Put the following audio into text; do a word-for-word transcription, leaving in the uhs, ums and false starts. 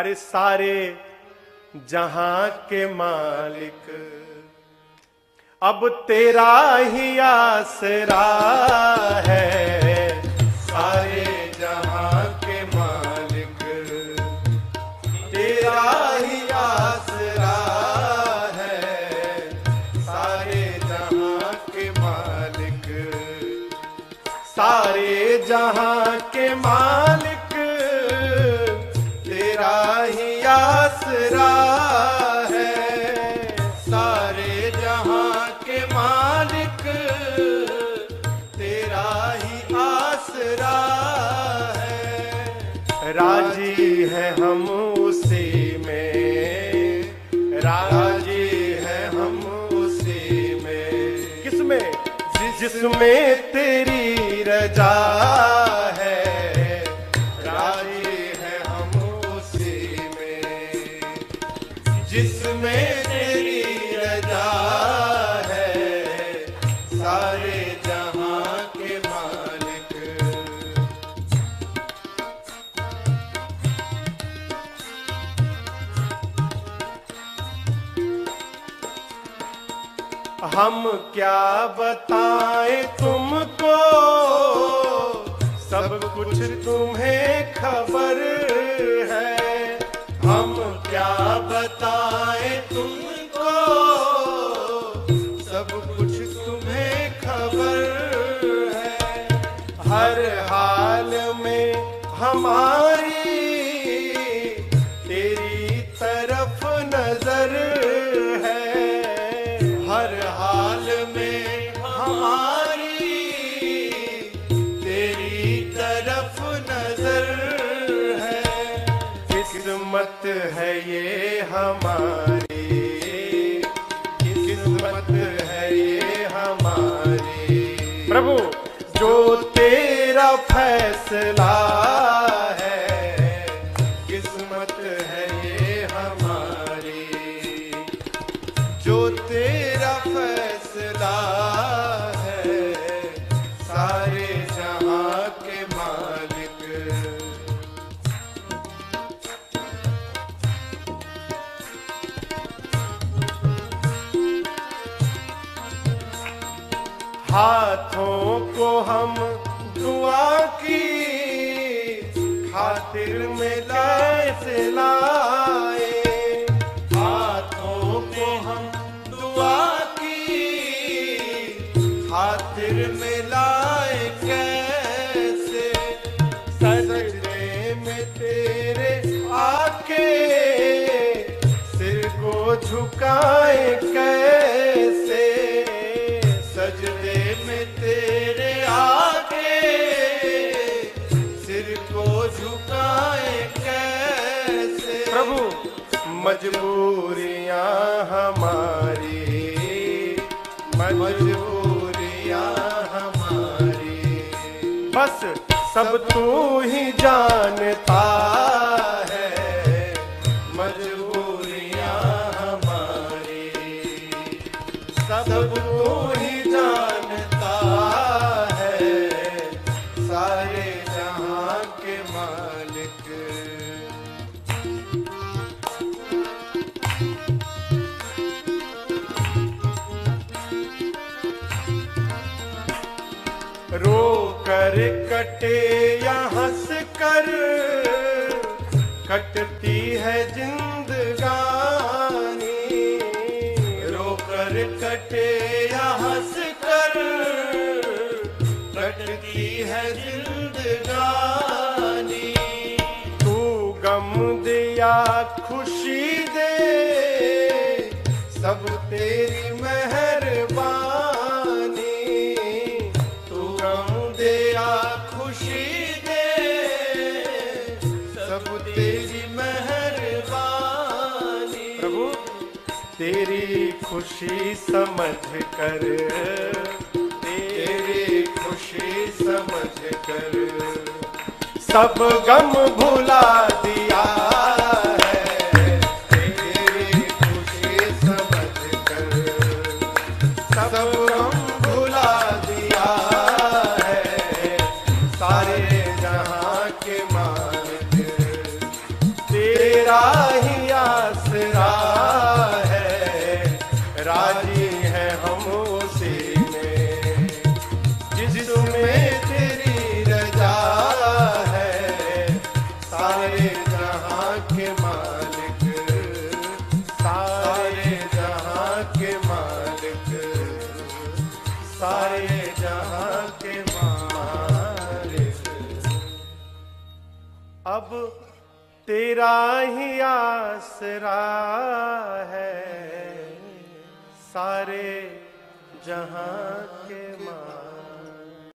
अरे सारे जहां के मालिक अब तेरा ही आसरा है, सारे जहां के मालिक तेरा ही आसरा है, सारे जहां के मालिक, सारे जहां के मालिक तेरा ही आसरा है, सारे जहां मालिक तेरा ही आसरा है। राजी है हम उसी में, राजी है हम उसी में, किसमें? जिसमें तेरी रजा है, राजी है हम उसी में जिसमें तेरी रजा है, सारे जहां के मालिक। हम क्या बताएं तुमको, सब कुछ तुम्हें खबर है, हम क्या बताएं तुमको, सब कुछ हर हाल में हमारी तेरी तरफ नजर है, हर हाल में हमारी तेरी तरफ नजर है। किस्मत है ये हमारी, किस्मत है ये हमारी प्रभु, जो तेरा फैसला है, किस्मत है ये हमारी, जो तेरा फैसला है, सारे जहां के मालिक। हाथों को हम दुआ की खातिर में कैसे लाए, हाथों को हम दुआ की खातिर में लाए कैसे, सजदे में तेरे आके सिर को झुकाए कैसे, सजदे में तेरे आगे सिर को झुकाए कैसे प्रभु। मजबूरियां हमारी, मजबूरियां हमारी, बस सब तू ही जानता है, मजबूरियां हमारी सब तू ही जानता है, सारे जहां के मालिक। रो कर कटे या हंस कर कटती है जिंदगानी, रो कर कटे या हंस कर कटती है जिंदगानी, तू गम दिया खुशी दे, सब तेरी मेहरबानी, तू गम दिया खुशी दे, सब तेरी मेहरबानी प्रभु। तेरी खुशी समझ कर, तेरी खुशी समझ कर, सब गम भुला दिया है, तेरी खुशी समझ कर, सब गम भुला दिया है, सारे जहां के मालिक। तेरा ही आसरा है, राजी है हम उसी में जिसमें तेरी रजा है। सारे जहाँ के मालिक, सारे जहाँ के मालिक, सारे जहाँ के मालिक। अब तेरा ही आसरा है, सारे जहां के